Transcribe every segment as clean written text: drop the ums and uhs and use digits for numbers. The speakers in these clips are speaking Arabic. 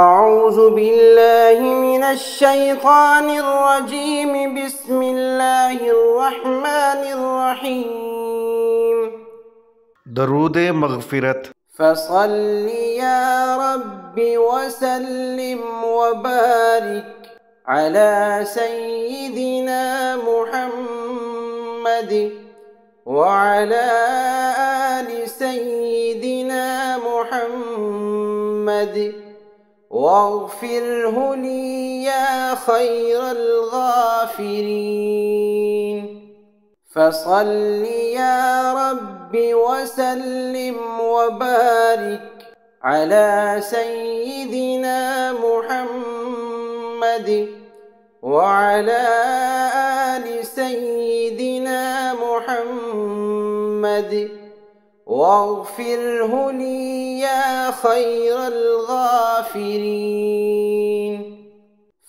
أعوذ بالله من الشيطان الرجيم. بسم الله الرحمن الرحيم. درود مغفرت. فصل يا رب وسلم وبارك على سيدنا محمد وعلى آل سيدنا محمد واغفره لي يا خير الغافرين. فصل يا رب وسلم وبارك على سيدنا محمد وعلى آل سيدنا محمد واغفره لي يا خير الغافرين.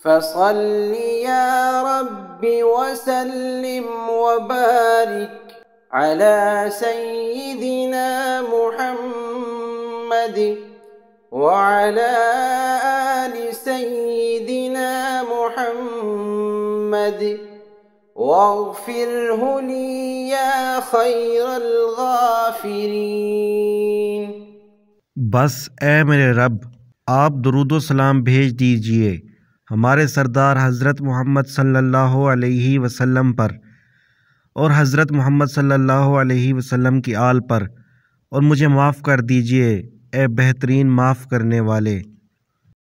فصل يا رب وسلم وبارك على سيدنا محمد وعلى آل سيدنا محمد واغفره لي يا خير الغافرين. बस ए मेरे रब आप दरूद व सलाम भेज दीजिए हमारे सरदार हज़रत मोहम्मद सल्लल्लाहु अलैहि वसल्लम पर और हज़रत मोहम्मद सल्लल्लाहु अलैहि वसल्लम की आल पर, और मुझे माफ़ कर दीजिए ए बेहतरीन माफ़ करने वाले।